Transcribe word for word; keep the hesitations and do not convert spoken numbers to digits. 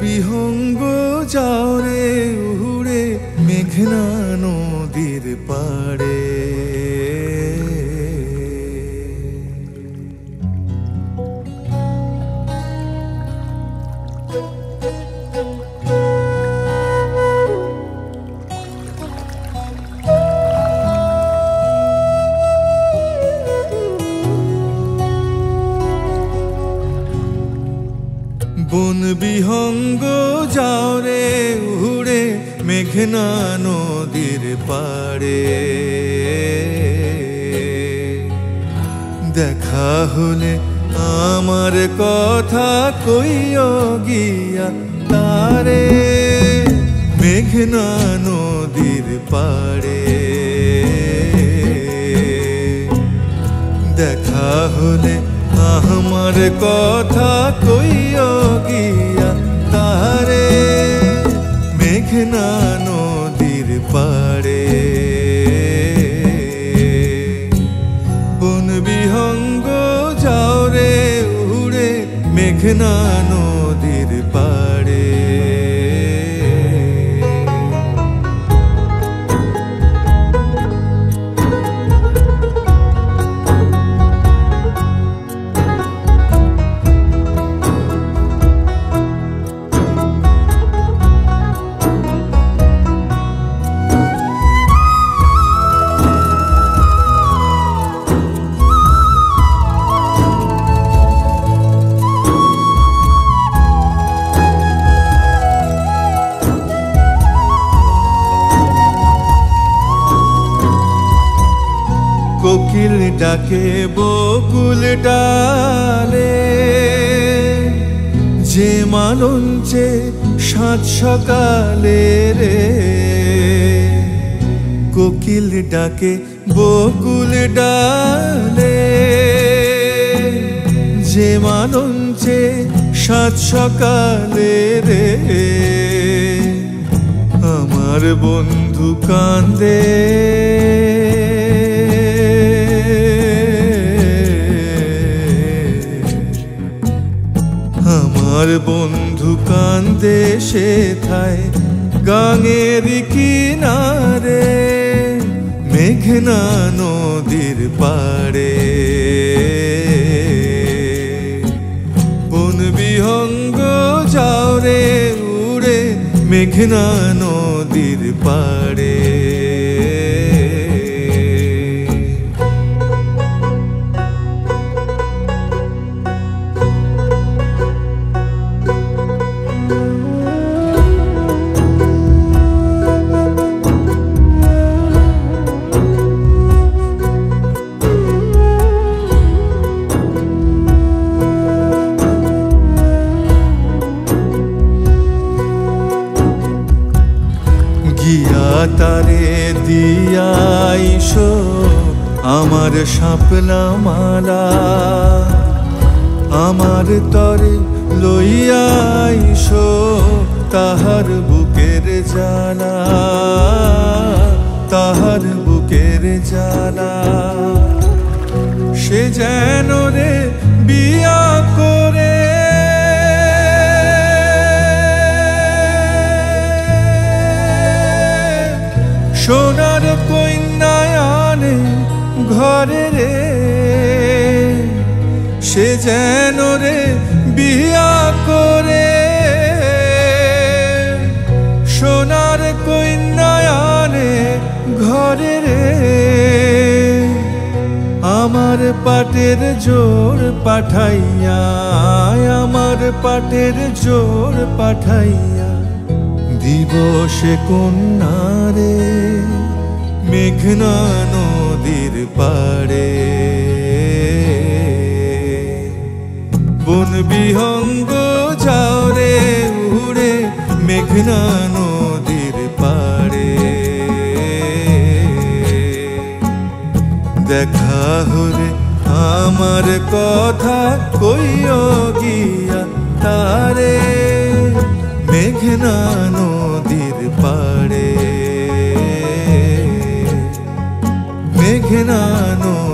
বিহঙ্গ যাও রে উড়ে মেঘনা নদীর পাড়ে। বন বিহঙ্গ যাও রে উড়ে মেঘনা নদীর পাড়ে, দেখা হলে আমার কথা কইও গিয়া তারে। মেঘনা নদীর পাড়ে দেখা হলে আমার কথা কইও গিয়া তারে। মেঘনা নদীর পাড়ে বন বিহঙ্গ যাও রে উড়ে মেঘনা নদীর পাড়ে। কোকিল ডাকে বকুল ডালে, যে মালঞ্চে সাত সকালে রে। কোকিল ডাকে বকুল ডালে, যে মালঞ্চে সাত সকালে রে। আমার বন্ধু কান্দে আমার বন্ধু কান্দে সেথায় গাঙের কিনারে। মেঘনা নদীর পাড়ে বন বিহঙ্গ যাও রে উড়ে মেঘনা নদীর পাড়ে। তারে দিয়াইস আমার শাপলা মালা, আমার তরে লইয়াইস তাহার বুকের জালা, তাহার বুকের জালা। সে যেন রে বিয়া করে সোনার কন্যায়নে ঘরে রে। সে যেন রে বিয়া করে সোনার কন্যায়নে ঘরে রে। আমার পাটের জোর পাঠাইয়া, আমার পাটের জোর পাঠাইয়া দিবসে কন্যারে মেঘনা নদীর পাড়ে। বন বিহঙ্গ যাও রে উড়ে মেঘনা নদীর পাড়ে, দেখা হলে আমার কথা কইও গিয়া তারে। মেঘনা নদীর পাড়ে মেঘনা নদীর।